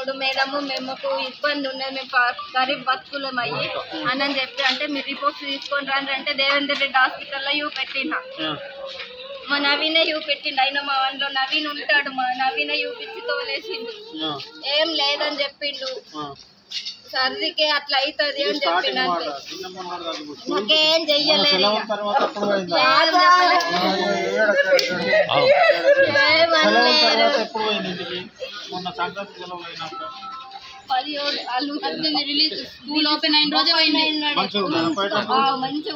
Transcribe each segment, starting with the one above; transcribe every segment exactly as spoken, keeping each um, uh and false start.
చూడు మేడము మేమకు ఇబ్బంది ఉన్నది మేము గరీబ్ బతుకులం అయ్యి అని అని చెప్పి అంటే మీరు రిపోర్ట్స్ తీసుకొని రండి అంటే దేవేందర్ రెడ్డి హాస్పిటల్లో ఇవి పెట్టినా మా నవీనే ఇవి పెట్టిండు. అయినా మా వాళ్ళలో నవీన్ ఉంటాడు, మా నవీనే ఇవిపించి తోలేసిండు. ఏం లేదని చెప్పిండు, సర్దికే అట్లా అవుతుంది అని చెప్పిండు అంతే. నాకేం చెయ్యలేదు, మంచిగా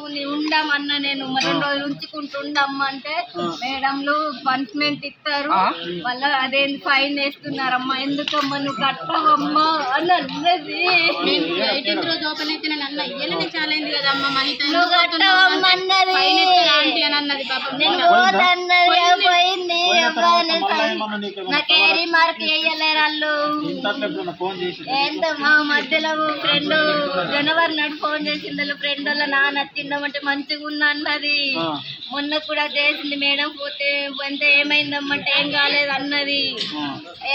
ఉండమన్నా నేను మరి రెండు రోజులు ఉంచుకుంటూ ఉండమ్మంటే మేడంలు పనిష్మెంట్ ఇస్తారు మళ్ళీ అదే ఫైన్ వేస్తున్నారమ్మా ఎందుకమ్మా నువ్వు కట్టవమ్మా అని అన్నది. ఎయిటీన్త్ రోజు ఓపెన్ అయితే నేను అన్న ఇయ్యలనే చాలా అయింది కదమ్మా నువ్వు కట్టవమ్మా అన్నది అని అన్నది. నాకే రిమార్క్ వేయలేరు వాళ్ళు. ఏంటో మా మధ్యలో ఫ్రెండ్ జనవరి నాడు ఫోన్ చేసింది, వాళ్ళు ఫ్రెండ్ వాళ్ళ నాన్న తిందామంటే మంచిగా ఉన్నా అన్నది. మొన్న కూడా చేసింది మేడం పోతే అంటే ఏమైందమ్మంటే ఏం కాలేదు అన్నది.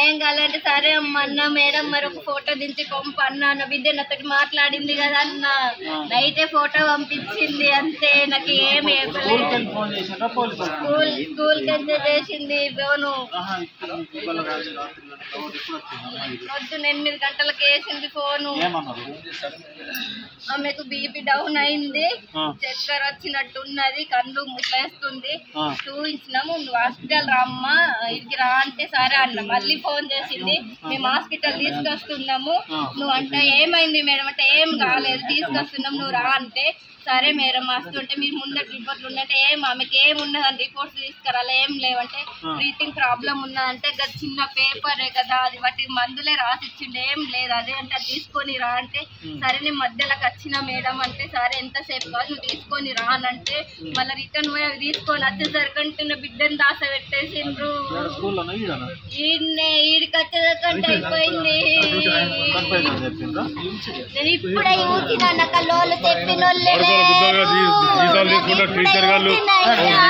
ఏం కాలేదంటే సరే అమ్మ అన్న మేడం మరి ఒక ఫోటో దించి పంప అన్న అన్న బిడ్డ నాతోటి మాట్లాడింది కదా అన్న. నైటే ఫోటో పంపించింది అంతే. నాకు ఏమి స్కూల్ స్కూల్కి ఎంత చేసింది బోను పొద్దున్న ఎనిమిది గంటలకు వేసింది ఫోను. ఆమెకు బీపీ డౌన్ అయింది, చక్కెర వచ్చినట్టు ఉన్నది, కళ్ళు ముట్లేస్తుంది. చూపించినాము హాస్పిటల్ రామ్మా ఇది రా అంటే సరే అన్న. మళ్ళీ ఫోన్ చేసింది మేము హాస్పిటల్ తీసుకొస్తున్నాము నువ్వు అంటే ఏమైంది మేడం అంటే ఏం కాలేదు తీసుకొస్తున్నాము నువ్వు రా అంటే సరే మేడం వస్తుంటే మీరు ముందటి రిపోర్ట్లు ఉన్నట్టే ఏం ఆమెకి ఏమి ఉన్నదని రిపోర్ట్స్ తీసుకురాలి ఏం లేవంటే బ్రీతింగ్ ప్రాబ్లం ఉన్నదంటే గది చిన్న పేపరే కదా అది వాటికి మందులే రాసి ఇచ్చిండే ఏం లేదు అదే అంటే అది తీసుకొని రా అంటే సరే నేను మధ్యలోకి వచ్చిన మేడం అంటే సరే ఎంతసేపు కాదు నువ్వు తీసుకొని రా అని అంటే మళ్ళీ రిటర్న్ పోయి అవి తీసుకొని వచ్చేసరికంటే నా బిడ్డను దాస పెట్టేసిండ్రు. ఈయనే ఈడికి వచ్చేసరికంటే అయిపోయింది. నేను ఇప్పుడే ఊచినా నాకు లోలు చెప్పిన టీచర్ వాళ్ళు